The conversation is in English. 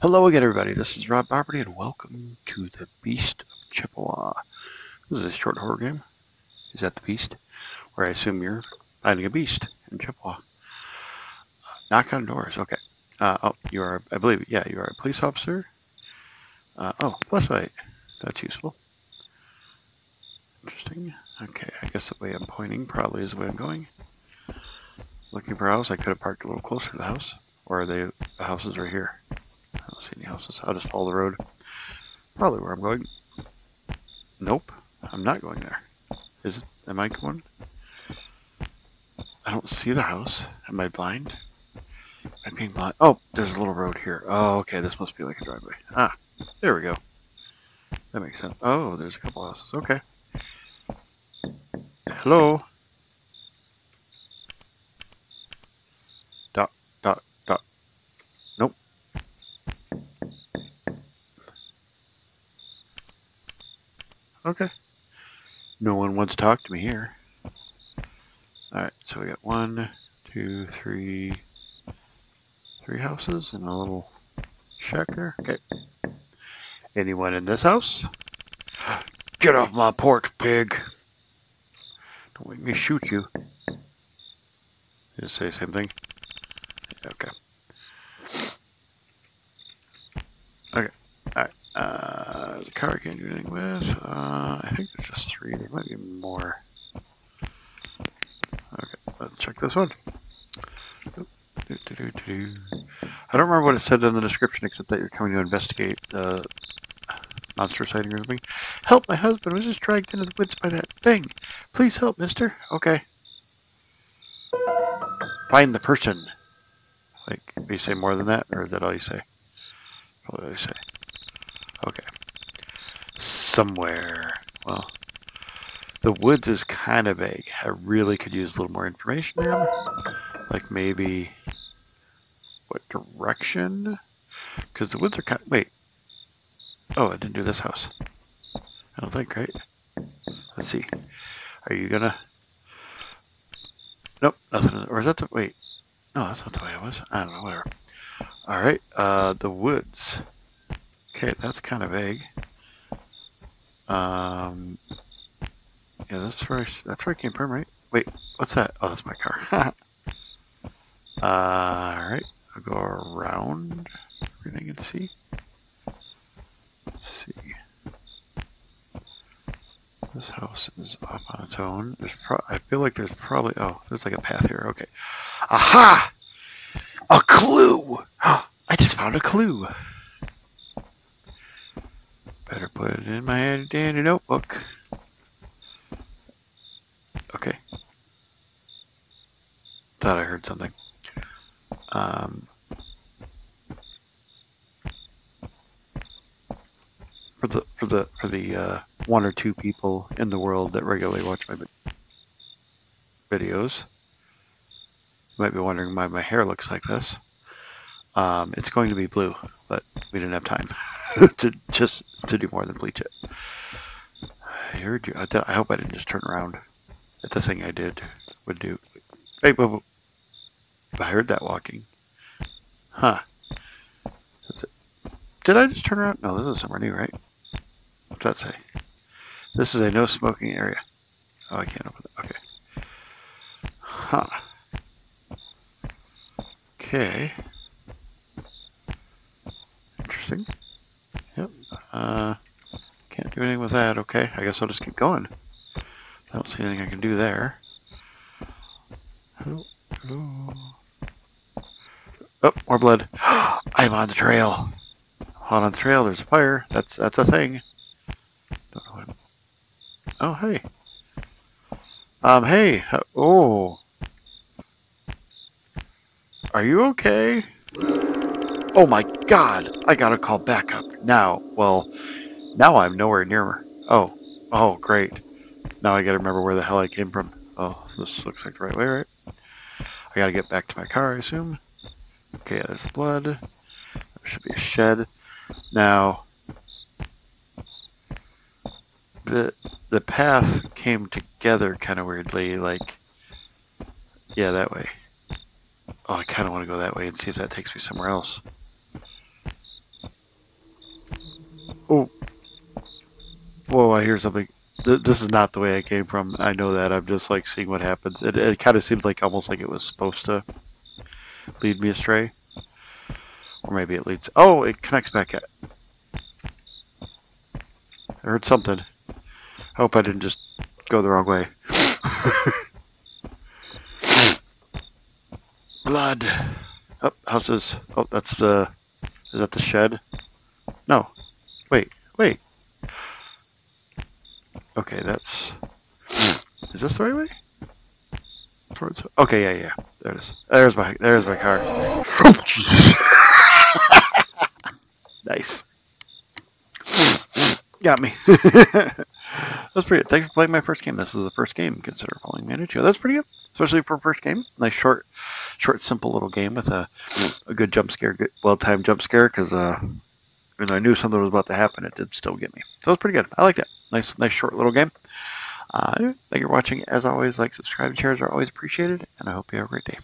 Hello again, everybody. This is Rob Boberty, and welcome to the Beast of Chippewa. This is a short horror game. Is that the Beast? Where I assume you're fighting a beast in Chippewa. Knock on doors. Okay. Oh, you are. I believe. Yeah, you are a police officer. Oh, flashlight. That's useful. Interesting. Okay. I guess the way I'm pointing probably is the way I'm going. Looking for a house. I could have parked a little closer to the house, or are they the houses right here? I don't see any houses. I'll just follow the road. Probably where I'm going. Nope. I'm not going there. Is it? Am I going? I don't see the house. Am I blind? I'm being blind. Oh, there's a little road here. Oh, okay. This must be like a driveway. Ah, there we go. That makes sense. Oh, there's a couple houses. Okay. Hello? Dot, dot, dot. Nope. Okay. No one wants to talk to me here. Alright, so we got 1, 2, 3 houses and a little checker. Okay. Anyone in this house? Get off my porch, pig! Don't make me shoot you. Just say the same thing. Okay. Okay. Alright. The car I can't do anything with. I think there's just 3. There might be more. Okay, let's check this one. I don't remember what it said in the description, except that you're coming to investigate the monster sighting or something. Help! My husband was just dragged into the woods by that thing. Please help, mister. Okay. Find the person. Like, do you say more than that, or is that all you say? Probably all you say. Okay. Somewhere. Well, the woods is kind of vague. I really could use a little more information here. Like maybe what direction? Because the woods are kind of... Wait. Oh, I didn't do this house. I don't think, right? Let's see. Are you gonna... Nope, nothing. Or is that the... Wait. No, that's not the way it was. I don't know, whatever. Alright, the woods. Okay, that's kind of vague. Yeah, that's where I came from, right? Wait, what's that? Oh, that's my car. All right, I'll go around everything and see. Let's see. This house is up on its own. I feel like there's probably, oh, there's like a path here. Okay. Aha! A clue! I just found a clue. Better put it in my handy notebook. Okay. Thought I heard something. For the 1 or 2 people in the world that regularly watch my videos, you might be wondering why my hair looks like this. It's going to be blue, but we didn't have time to do more than bleach it. I heard you. I hope I didn't just turn around at the thing I did would do. Hey, whoa. I heard that walking. Huh. That's it. Did I just turn around? No, this is somewhere new, right? What's that say? This is a no smoking area. Oh, I can't open that. Okay. Huh. Okay. Interesting. Yep. Can't do anything with that. Okay. I guess I'll just keep going. I don't see anything I can do there. Hello. Hello. Oh, more blood. I'm on the trail. Hot on the trail. There's a fire. That's a thing. Don't know what. Oh, hey. Hey. Oh. Are you okay? Oh my God! I gotta call backup now. Well, now I'm nowhere near her. Oh. Oh, great. Now I gotta remember where the hell I came from. Oh, this looks like the right way, right? I gotta get back to my car, I assume. Okay, there's blood. There should be a shed. Now, the path came together kind of weirdly, like, yeah, that way. Oh, I kind of want to go that way and see if that takes me somewhere else. Oh. Whoa, I hear something. This is not the way I came from. I know that. I'm just like seeing what happens. It kind of seemed like almost like it was supposed to lead me astray. Or maybe it leads... Oh, it connects back. I heard something. I hope I didn't just go the wrong way. Blood. Oh, houses. Oh, that's the... Is that the shed? No. Wait. Okay, that's... Is this the right way? Towards... Okay, yeah. There it is. There's my car. Oh, Jesus. Nice. Got me. That's pretty good. Thanks for playing my first game. This is the first game. Consider following me on YouTube. That's pretty good, especially for first game. Nice short, simple little game with a good jump scare, good, well-timed jump scare. Because when I knew something was about to happen, it did still get me. So it's pretty good. I like that. Nice short little game. Anyway, thank you for watching. As always, like, subscribe, and shares are always appreciated. And I hope you have a great day.